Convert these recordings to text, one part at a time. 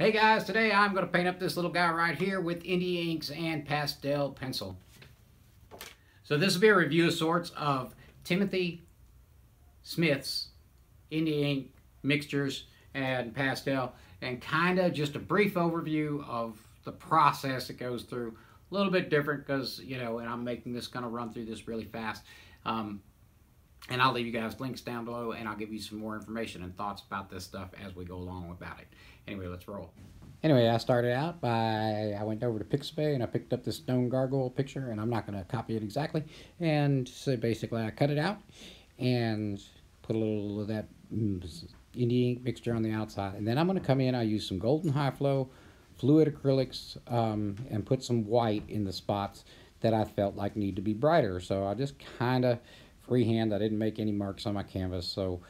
Hey guys, today I'm going to paint up this little guy right here with indie inks and pastel pencil. So this will be a review of sorts of Timothy Smith's indie ink mixtures and pastel, and kind of just a brief overview of the process it goes through. A little bit different because, you know, and I'm making this kind of run through this really fast. And I'll leave you guys links down below, and I'll give you some more information and thoughts about this stuff as we go along about it. Anyway, let's roll. Anyway, I started out by, I went over to Pixabay and I picked up this stone gargoyle picture, and I'm not going to copy it exactly. And so basically I cut it out and put a little of that indie ink mixture on the outside. And then I'm going to come in, I use some Golden high flow, fluid acrylics, and put some white in the spots that I felt like need to be brighter. So I just kind of freehand. I didn't make any marks on my canvas, so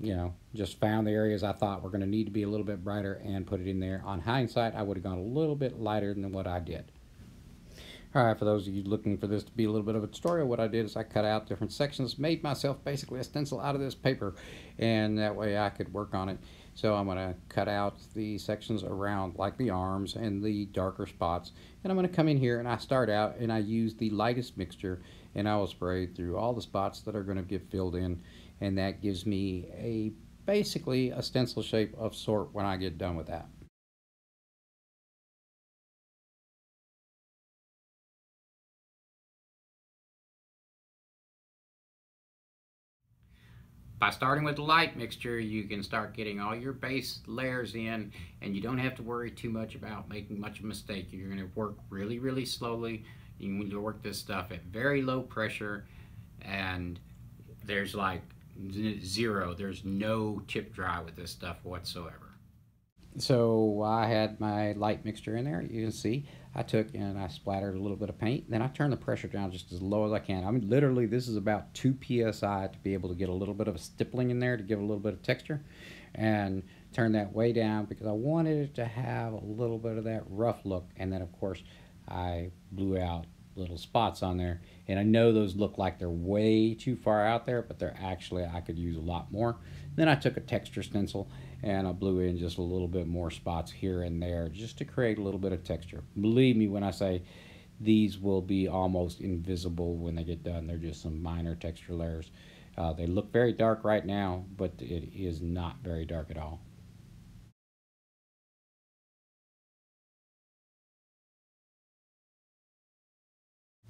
you know, just found the areas I thought were going to need to be a little bit brighter and put it in there. On hindsight, I would have gone a little bit lighter than what I did. All right, for those of you looking for this to be a little bit of a tutorial, what I did is I cut out different sections, made myself basically a stencil out of this paper, and that way I could work on it. So I'm going to cut out the sections around, like the arms and the darker spots, and I'm going to come in here and I start out and I use the lightest mixture, and I will spray through all the spots that are going to get filled in, and that gives me a basically a stencil shape of sort when I get done with that. By starting with the light mixture, you can start getting all your base layers in, and you don't have to worry too much about making much of a mistake. You're going to work really, really slowly. You need to work this stuff at very low pressure, and there's like zero. There's no tip dry with this stuff whatsoever. So I had my light mixture in there. You can see I took and I splattered a little bit of paint. Then I turned the pressure down just as low as I can. I mean, literally, this is about 2 PSI to be able to get a little bit of a stippling in there to give a little bit of texture. And turn that way down because I wanted it to have a little bit of that rough look. And then, of course, I blew out little spots on there. And I know those look like they're way too far out there, but they're actually, I could use a lot more. Then I took a texture stencil and I blew in just a little bit more spots here and there just to create a little bit of texture. Believe me when I say these will be almost invisible when they get done. They're just some minor texture layers. They look very dark right now, but it is not very dark at all.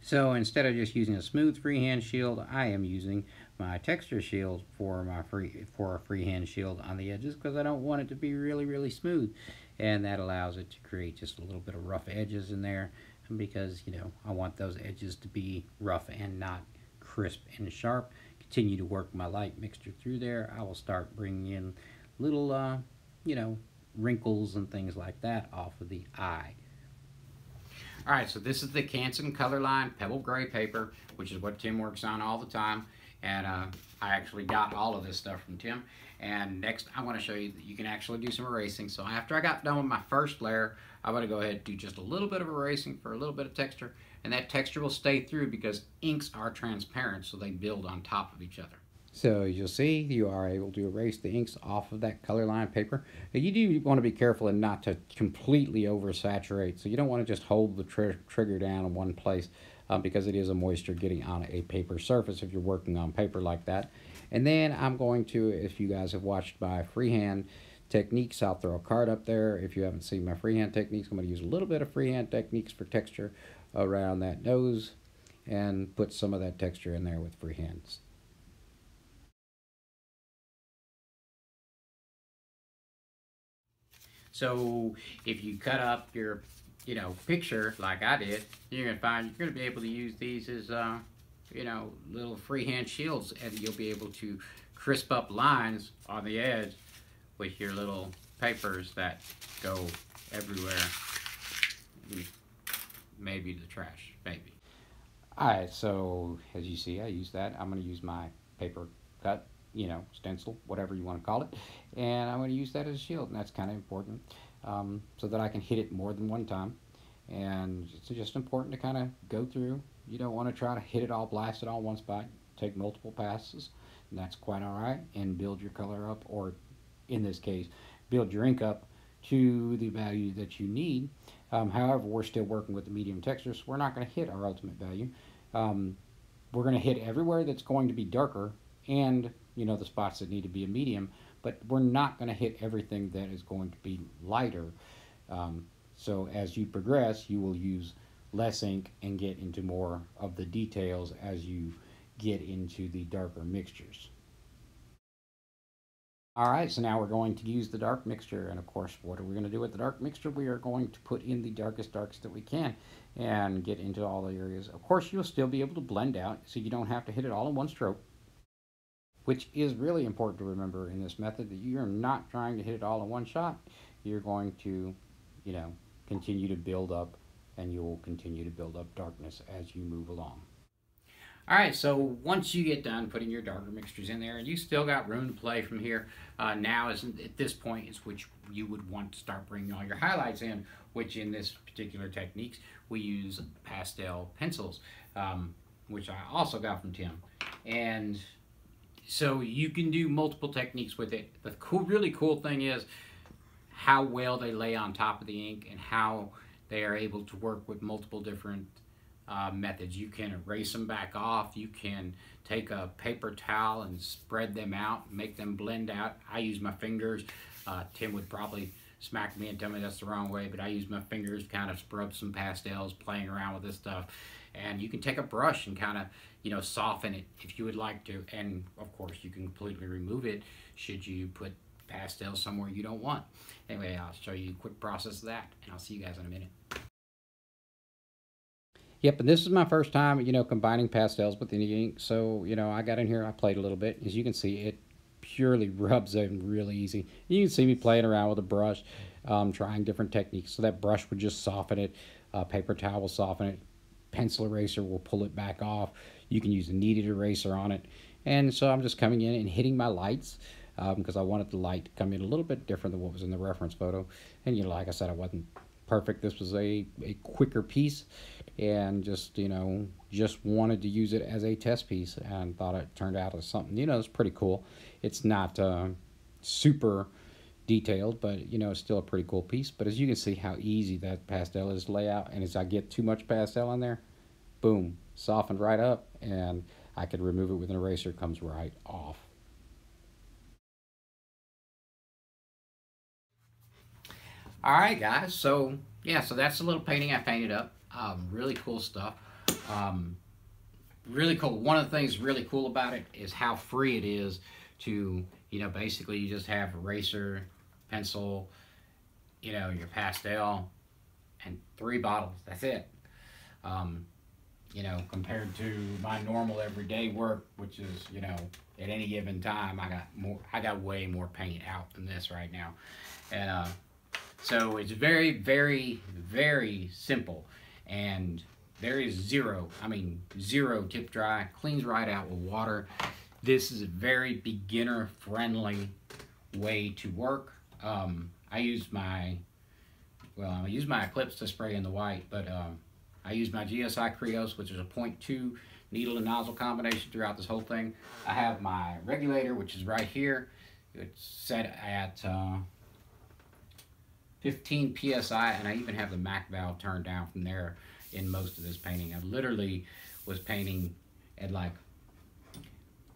So instead of just using a smooth freehand shield, I am using my texture shield for a freehand shield on the edges because I don't want it to be really, really smooth. And that allows it to create just a little bit of rough edges in there because, you know, I want those edges to be rough and not crisp and sharp. Continue to work my light mixture through there. I will start bringing in little, you know, wrinkles and things like that off of the eye. All right, so this is the Canson Color Line Pebble Gray Paper, which is what Tim works on all the time. And I actually got all of this stuff from Tim. And next, I want to show you that you can actually do some erasing. So after I got done with my first layer, I'm going to go ahead and do just a little bit of erasing for a little bit of texture. And that texture will stay through because inks are transparent, so they build on top of each other. So you'll see you are able to erase the inks off of that color line paper. You do want to be careful and not to completely oversaturate. So you don't want to just hold the trigger down in one place because it is a moisture getting on a paper surface if you're working on paper like that. And then I'm going to, if you guys have watched my freehand techniques, I'll throw a card up there. If you haven't seen my freehand techniques, I'm going to use a little bit of freehand techniques for texture around that nose and put some of that texture in there with freehands. So if you cut up your, you know, picture like I did, you're gonna find you're gonna be able to use these as, you know, little freehand shields, and you'll be able to crisp up lines on the edge with your little papers that go everywhere. Maybe the trash, maybe. All right. So as you see, I use that. I'm gonna use my paper cut, you know, stencil, whatever you want to call it, and I'm going to use that as a shield, and that's kind of important so that I can hit it more than one time. And it's just important to kind of go through. You don't want to try to hit it all, blast it all in one spot. Take multiple passes, and that's quite all right, and build your color up, or in this case build your ink up to the value that you need. However, we're still working with the medium texture, so we're not going to hit our ultimate value. We're going to hit everywhere that's going to be darker and, you know, the spots that need to be a medium, but we're not going to hit everything that is going to be lighter. So as you progress, you will use less ink and get into more of the details as you get into the darker mixtures. All right, so now we're going to use the dark mixture, and of course, what are we going to do with the dark mixture? We are going to put in the darkest darks that we can and get into all the areas. Of course, you'll still be able to blend out, so you don't have to hit it all in one stroke, which is really important to remember in this method, that you're not trying to hit it all in one shot. You're going to, you know, continue to build up, and you will continue to build up darkness as you move along. Alright, so once you get done putting your darker mixtures in there, and you still got room to play from here, now is, at this point is which you would want to start bringing all your highlights in, which in this particular techniques, we use pastel pencils, which I also got from Tim. And so you can do multiple techniques with it. The really cool thing is how well they lay on top of the ink and how they are able to work with multiple different methods. You can erase them back off. You can take a paper towel and spread them out, make them blend out. I use my fingers. Tim would probably smack me and tell me that's the wrong way, but I use my fingers to kind of scrub some pastels, playing around with this stuff. And you can take a brush and kind of, you know, soften it if you would like to. And of course, you can completely remove it should you put pastel somewhere you don't want. Anyway, I'll show you a quick process of that, and I'll see you guys in a minute. Yep, and this is my first time, you know, combining pastels with any ink. So, you know, I got in here, I played a little bit. As you can see, it purely rubs in really easy. You can see me playing around with a brush, trying different techniques. So that brush would just soften it. Paper towel will soften it. Pencil eraser will pull it back off. You can use a kneaded eraser on it. And so I'm just coming in and hitting my lights, because I wanted the light to come in a little bit different than what was in the reference photo. And, you know, like I said, I wasn't perfect. This was a quicker piece, and just, you know, just wanted to use it as a test piece, and thought it turned out as something, you know, it's pretty cool. It's not super detailed, but, you know, it's still a pretty cool piece. But as you can see how easy that pastel is to lay out, and as I get too much pastel in there, boom, softened right up, and I could remove it with an eraser. It comes right off. All right, guys, so yeah, so that's a little painting I painted up. Really cool stuff. Really cool. One of the things really cool about it is how free it is to, you know, basically you just have eraser, pencil, you know, your pastel, and 3 bottles. That's it. You know, compared to my normal everyday work, which is, you know, at any given time, I got way more paint out than this right now. And, so it's very, very, very simple, and there is zero tip dry, cleans right out with water. This is a very beginner friendly way to work. I use my Eclipse to spray in the white, but I use my GSI Creos, which is a 0.2 needle and nozzle combination throughout this whole thing. I have my regulator, which is right here. It's set at 15 PSI, and I even have the MAC valve turned down from there in most of this painting. I literally was painting at like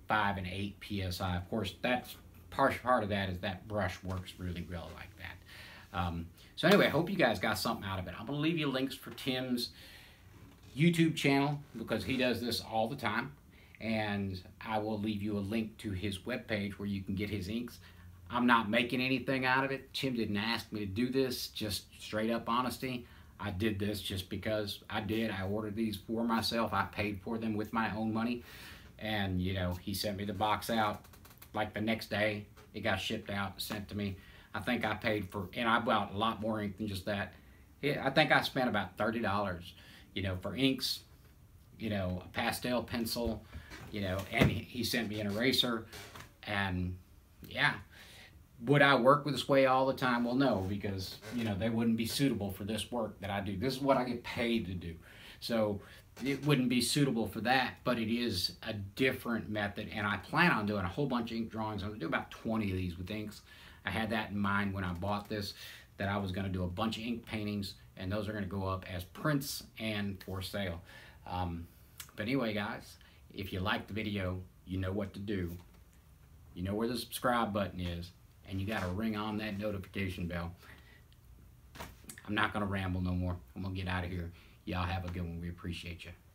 5 and 8 PSI. Of course, that's part of that is that brush works really well like that. So anyway, I hope you guys got something out of it. I'm going to leave you links for Tim's YouTube channel, because he does this all the time. And I will leave you a link to his webpage where you can get his inks. I'm not making anything out of it. Tim didn't ask me to do this, just straight up honesty. I did this just because I did. I ordered these for myself. I paid for them with my own money. And, you know, he sent me the box out like the next day. It got shipped out and sent to me. I think I paid for, and I bought a lot more ink than just that. I think I spent about $30, you know, for inks, you know, a pastel pencil, you know, and he sent me an eraser. And, yeah. Would I work with this way all the time? Well, no, because, you know, they wouldn't be suitable for this work that I do. This is what I get paid to do. So it wouldn't be suitable for that, but it is a different method, and I plan on doing a whole bunch of ink drawings. I'm going to do about 20 of these with inks. I had that in mind when I bought this. that I was going to do a bunch of ink paintings, and those are going to go up as prints and for sale. But anyway, guys, if you like the video, you know what to do. You know where the subscribe button is, and you got to ring on that notification bell. I'm not going to ramble no more. I'm going to get out of here. Y'all have a good one. We appreciate you.